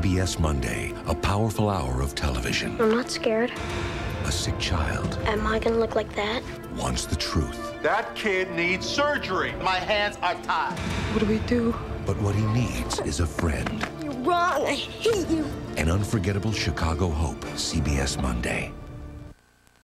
CBS Monday, a powerful hour of television. I'm not scared. A sick child. Am I gonna look like that? Wants the truth. That kid needs surgery. My hands are tied. What do we do? But what he needs is a friend. You're wrong. I hate you. An unforgettable Chicago Hope, CBS Monday.